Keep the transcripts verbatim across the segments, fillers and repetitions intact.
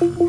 Welcome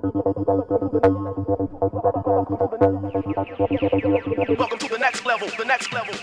to the next level, the next level.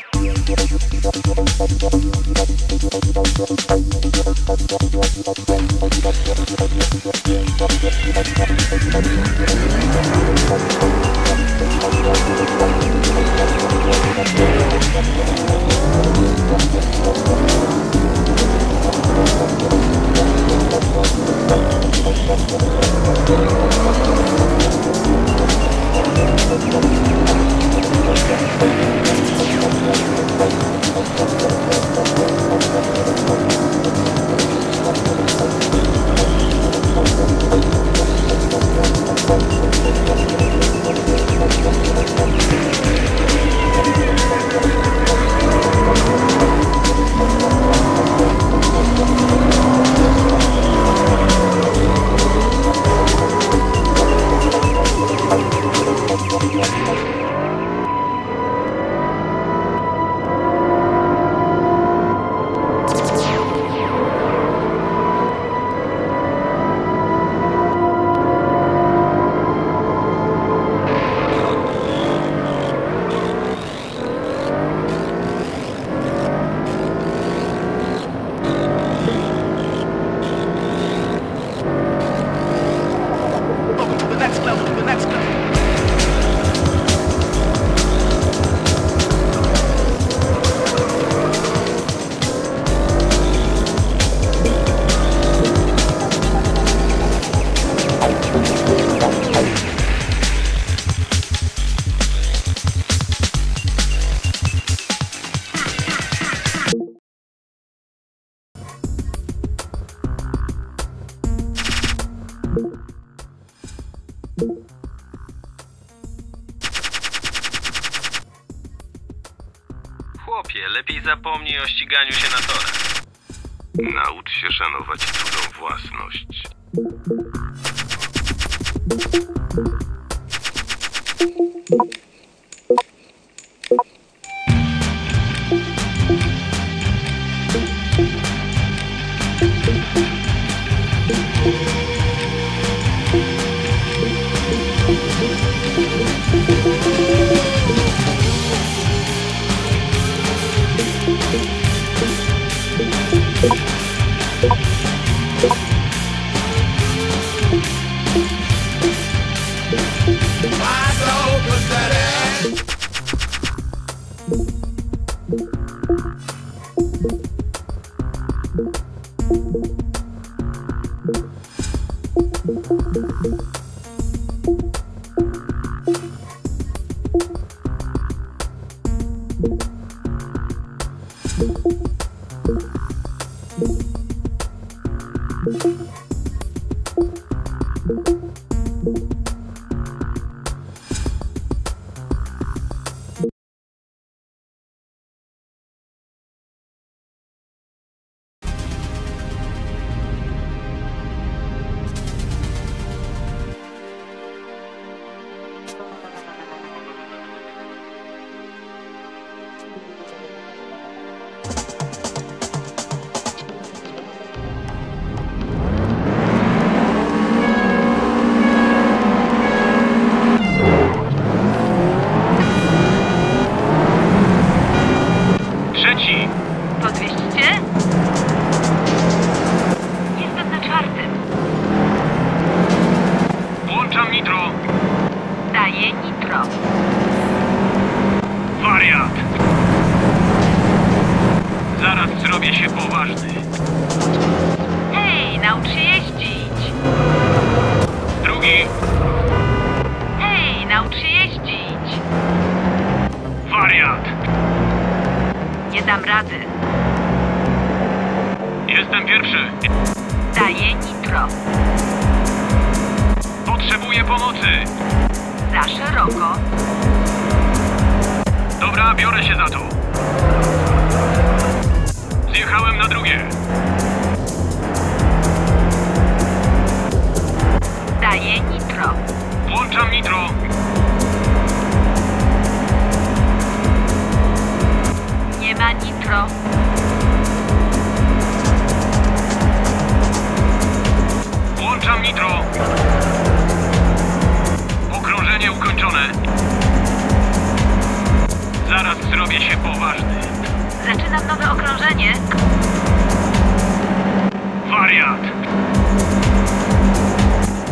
Chłopie, lepiej zapomnij o ściganiu się na torach. Naucz się szanować cudzą własność. Hej, naucz się jeździć. Wariat. Nie dam rady. Jestem pierwszy. Daję nitro. Potrzebuję pomocy. Za szeroko. Dobra, biorę się za to. Zjechałem na drugie. Daję nitro. Włączam nitro. Nie ma nitro. Włączam nitro. Okrążenie ukończone. Zaraz zrobię się poważny. Zaczynam nowe okrążenie. Wariat.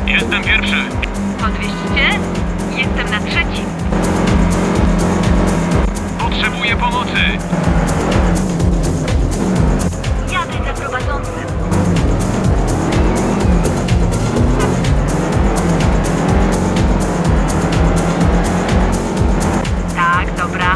Jestem pierwszy. Podwieźcie? Jestem na trzecim. Potrzebuję pomocy. Jadę za prowadzącym. Tak, dobra.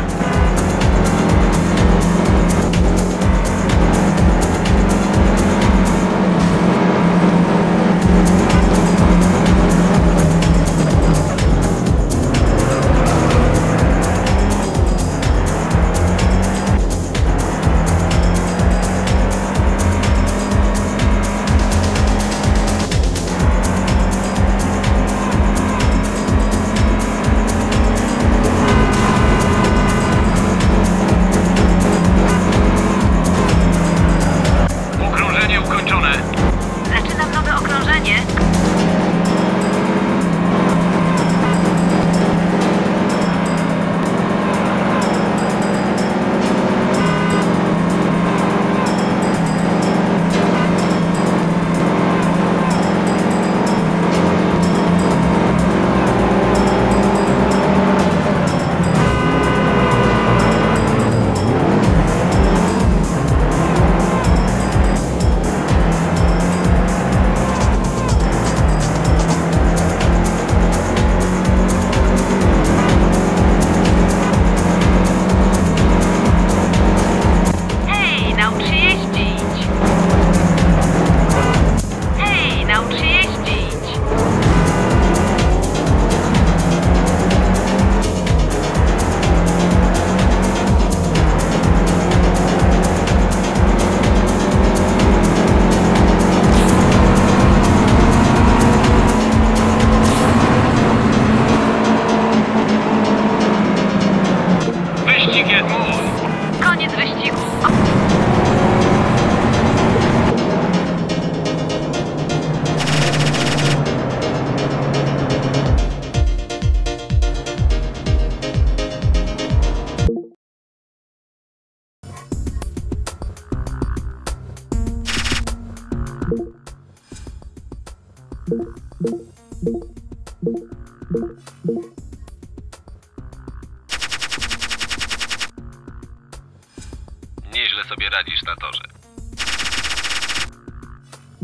Nieźle sobie radzisz na torze.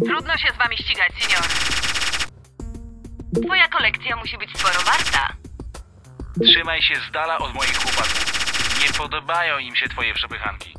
Trudno się z wami ścigać, senior. Twoja kolekcja musi być sporo warta. Trzymaj się z dala od moich chłopaków. Nie podobają im się twoje przepychanki.